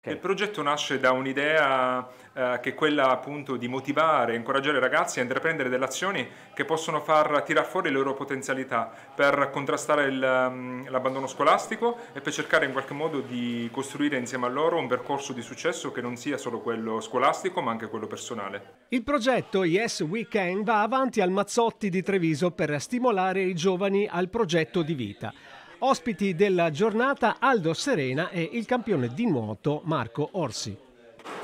Okay. Il progetto nasce da un'idea che è quella appunto di motivare, incoraggiare i ragazzi a intraprendere delle azioni che possono far tirar fuori le loro potenzialità per contrastare l'abbandono scolastico e per cercare in qualche modo di costruire insieme a loro un percorso di successo che non sia solo quello scolastico ma anche quello personale. Il progetto Yes We Can va avanti al Mazzotti di Treviso per stimolare i giovani al progetto di vita. Ospiti della giornata Aldo Serena e il campione di nuoto Marco Orsi.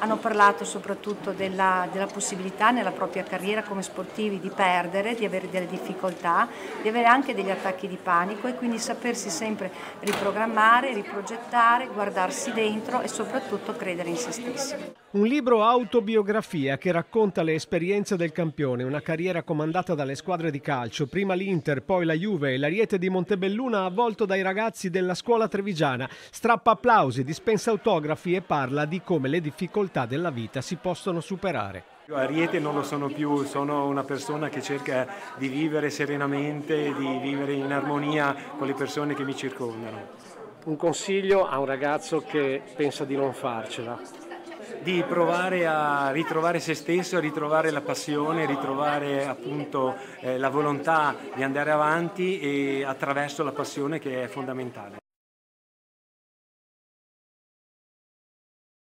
Hanno parlato soprattutto della possibilità nella propria carriera come sportivi di perdere, di avere delle difficoltà, di avere anche degli attacchi di panico e quindi sapersi sempre riprogrammare, riprogettare, guardarsi dentro e soprattutto credere in se stessi. Un libro autobiografia che racconta le esperienze del campione, una carriera comandata dalle squadre di calcio, prima l'Inter, poi la Juve e l'Ariete di Montebelluna, avvolto dai ragazzi della scuola trevigiana. Strappa applausi, dispensa autografi e parla di come le difficoltà della vita si possono superare. Io Ariete non lo sono più, sono una persona che cerca di vivere serenamente, di vivere in armonia con le persone che mi circondano. Un consiglio a un ragazzo che pensa di non farcela: di provare a ritrovare se stesso, a ritrovare la passione, ritrovare appunto la volontà di andare avanti e attraverso la passione che è fondamentale.